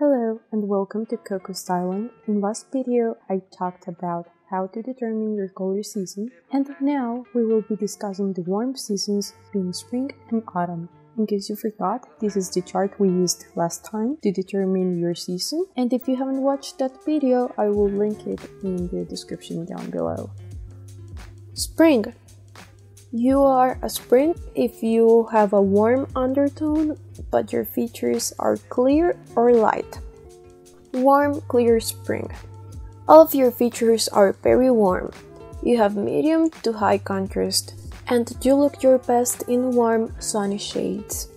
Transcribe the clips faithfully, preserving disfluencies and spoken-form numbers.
Hello and welcome to Cocoa Styling. In last video I talked about how to determine your color season, and now we will be discussing the warm seasons being spring and autumn. In case you forgot, this is the chart we used last time to determine your season, and if you haven't watched that video, I will link it in the description down below. Spring. You are a spring if you have a warm undertone, but your features are clear or light. Warm, clear spring. All of your features are very warm. You have medium to high contrast, and you look your best in warm, sunny shades.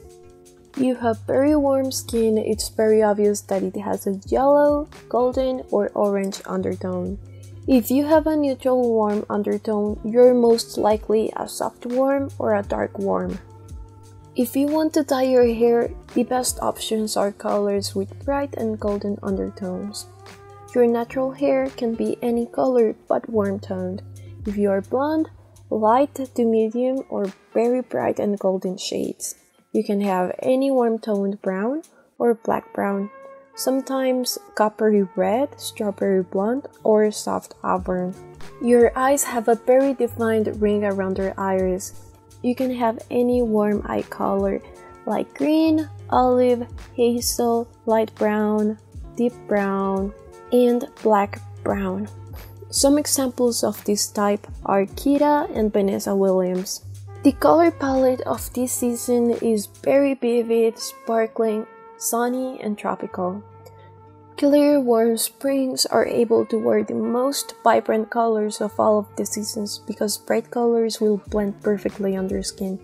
You have very warm skin. It's very obvious that it has a yellow, golden, or orange undertone. If you have a neutral warm undertone, you're most likely a soft warm or a dark warm. If you want to dye your hair, the best options are colors with bright and golden undertones. Your natural hair can be any color but warm-toned. If you are blonde, light to medium or very bright and golden shades. You can have any warm-toned brown or black-brown, sometimes coppery red, strawberry blonde, or soft auburn. Your eyes have a very defined ring around their iris. You can have any warm eye color like green, olive, hazel, light brown, deep brown, and black brown. Some examples of this type are Kira and Vanessa Williams. The color palette of this season is very vivid, sparkling, sunny, and tropical. Clear, warm springs are able to wear the most vibrant colors of all of the seasons because bright colors will blend perfectly on their skin,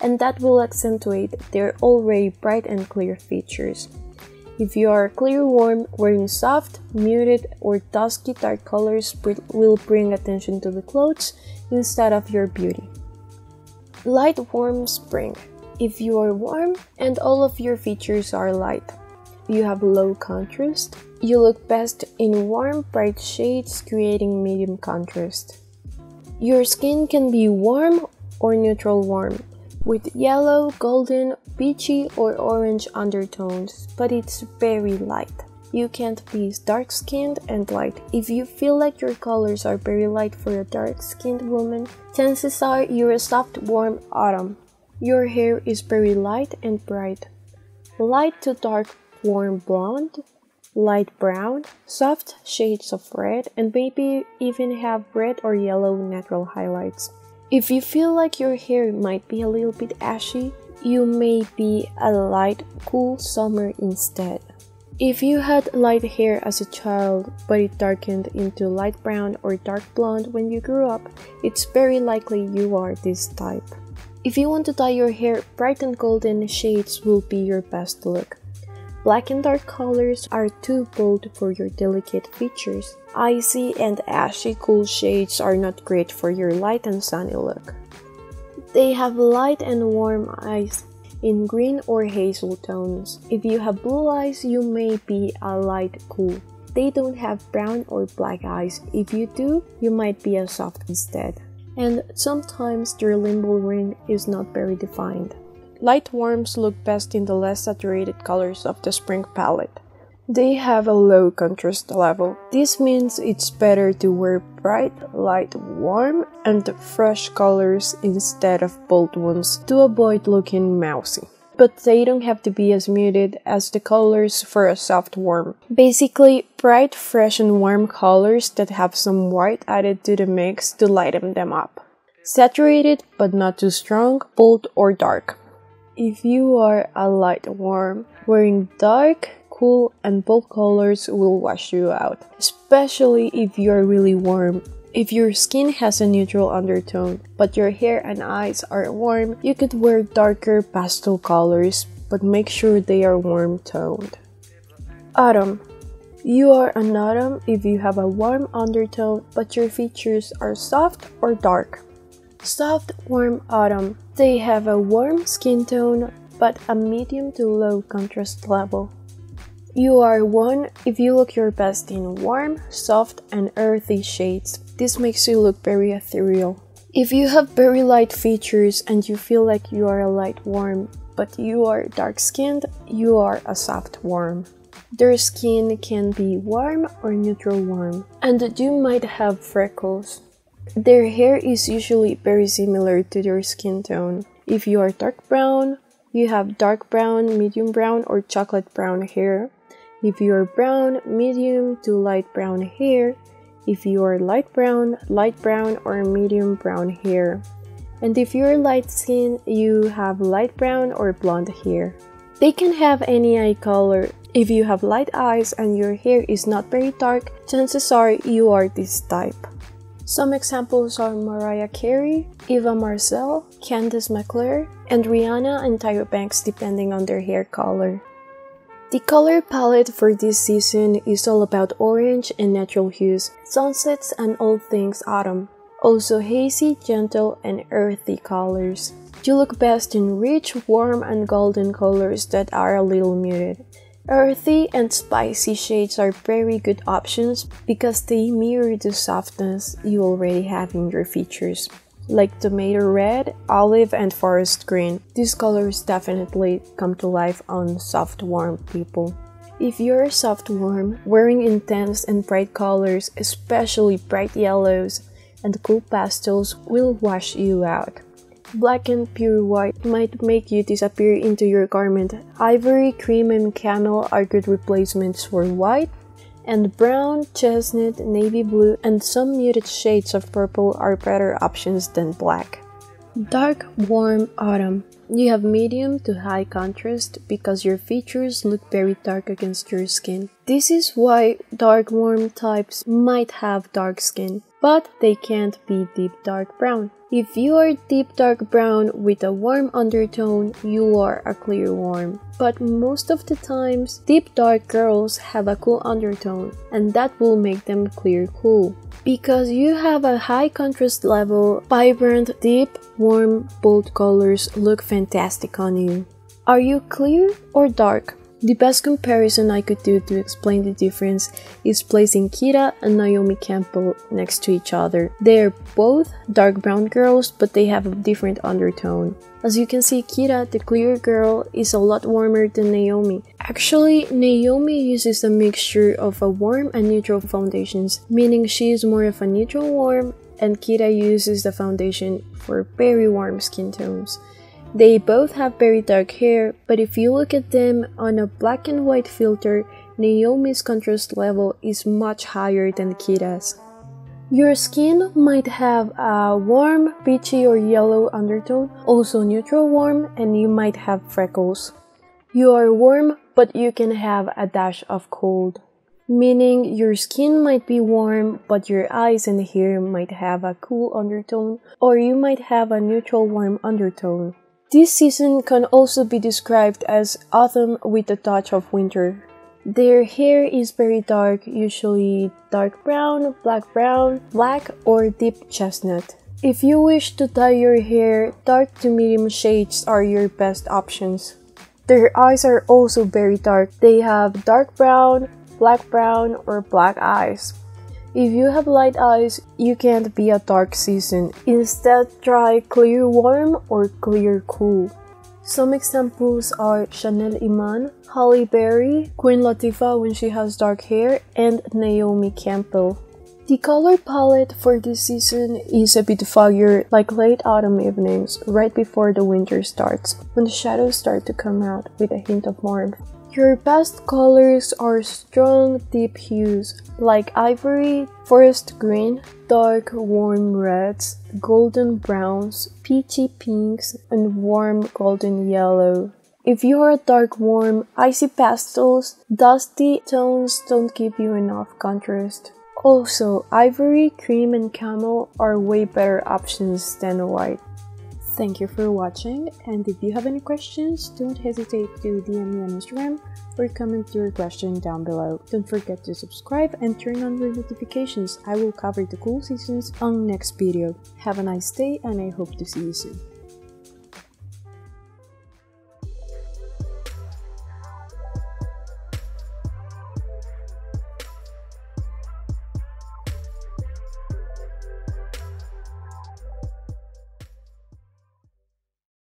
and that will accentuate their already bright and clear features. If you are clear warm, wearing soft, muted, or dusky dark colors will bring attention to the clothes instead of your beauty. Light warm spring. If you are warm and all of your features are light, you have low contrast, you look best in warm, bright shades creating medium contrast. Your skin can be warm or neutral warm, with yellow, golden, peachy or orange undertones, but it's very light. You can't be dark-skinned and light. If you feel like your colors are very light for a dark-skinned woman, chances are you're a soft, warm autumn. Your hair is very light and bright. Light to dark, warm blonde, light brown, soft shades of red, and maybe even have red or yellow natural highlights. If you feel like your hair might be a little bit ashy, you may be a light, cool summer instead. If you had light hair as a child, but it darkened into light brown or dark blonde when you grew up, it's very likely you are this type. If you want to dye your hair, bright and golden shades will be your best look. Black and dark colors are too bold for your delicate features. Icy and ashy cool shades are not great for your light and sunny look. They have light and warm eyes in green or hazel tones. If you have blue eyes, you may be a light cool. They don't have brown or black eyes. If you do, you might be a soft instead. And sometimes their limbal ring is not very defined. Light warms look best in the less saturated colors of the spring palette. They have a low contrast level. This means it's better to wear bright, light, warm, and fresh colors instead of bold ones to avoid looking mousy. But they don't have to be as muted as the colors for a soft warm. Basically, bright, fresh and warm colors that have some white added to the mix to lighten them up. Saturated, but not too strong, bold or dark. If you are a light warm, wearing dark, cool and bold colors will wash you out, especially if you are really warm. If your skin has a neutral undertone, but your hair and eyes are warm, you could wear darker pastel colors, but make sure they are warm-toned. Autumn. You are an autumn if you have a warm undertone, but your features are soft or dark. Soft, warm autumn. They have a warm skin tone, but a medium to low contrast level. You are one if you look your best in warm, soft and earthy shades. This makes you look very ethereal. If you have very light features and you feel like you are a light warm, but you are dark-skinned, you are a soft warm. Their skin can be warm or neutral warm, and you might have freckles. Their hair is usually very similar to their skin tone. If you are dark brown, you have dark brown, medium brown, or chocolate brown hair. If you are brown, medium to light brown hair. If you are light brown, light brown, or medium brown hair. And if you're light skin, you have light brown or blonde hair. They can have any eye color. If you have light eyes and your hair is not very dark, chances are you are this type. Some examples are Mariah Carey, Eva Marcel, Candace McClure, and Rihanna and Tyra Banks, depending on their hair color. The color palette for this season is all about orange and natural hues, sunsets and all things autumn. Also hazy, gentle, and earthy colors. You look best in rich, warm, and golden colors that are a little muted. Earthy and spicy shades are very good options because they mirror the softness you already have in your features, like tomato red, olive, and forest green. These colors definitely come to life on soft warm people. If you're soft warm, wearing intense and bright colors, especially bright yellows and cool pastels, will wash you out. Black and pure white might make you disappear into your garment. Ivory, cream, and camel are good replacements for white, and brown, chestnut, navy blue, and some muted shades of purple are better options than black. Dark, warm autumn. You have medium to high contrast because your features look very dark against your skin. This is why dark, warm types might have dark skin, but they can't be deep dark brown. If you are deep dark brown with a warm undertone, you are a clear warm. But most of the times, deep dark girls have a cool undertone, and that will make them clear cool. Because you have a high contrast level, vibrant, deep, warm, bold colors look fantastic on you. Are you clear or dark? The best comparison I could do to explain the difference is placing Kira and Naomi Campbell next to each other. They are both dark brown girls, but they have a different undertone. As you can see, Kira, the clear girl, is a lot warmer than Naomi. Actually, Naomi uses a mixture of a warm and neutral foundations, meaning she is more of a neutral warm, and Kira uses the foundation for very warm skin tones. They both have very dark hair, but if you look at them on a black and white filter, Naomi's contrast level is much higher than Kira's. Your skin might have a warm, peachy or yellow undertone, also neutral warm, and you might have freckles. You are warm, but you can have a dash of cold. Meaning your skin might be warm, but your eyes and hair might have a cool undertone, or you might have a neutral warm undertone. This season can also be described as autumn with a touch of winter. Their hair is very dark, usually dark brown, black brown, black, or deep chestnut. If you wish to dye your hair, dark to medium shades are your best options. Their eyes are also very dark. They have dark brown, black brown, or black eyes. If you have light eyes, you can't be a dark season. Instead, try clear warm or clear cool. Some examples are Chanel Iman, Halle Berry, Queen Latifah when she has dark hair, and Naomi Campbell. The color palette for this season is a bit foggier, like late autumn evenings, right before the winter starts, when the shadows start to come out with a hint of warmth. Your best colors are strong, deep hues like ivory, forest green, dark, warm reds, golden browns, peachy pinks, and warm golden yellow. If you are a dark warm, icy pastels, dusty tones don't give you enough contrast. Also, ivory, cream, and camel are way better options than white. Thank you for watching, and if you have any questions, don't hesitate to D M me on Instagram or comment your question down below. Don't forget to subscribe and turn on your notifications. I will cover the cool seasons on next video. Have a nice day, and I hope to see you soon.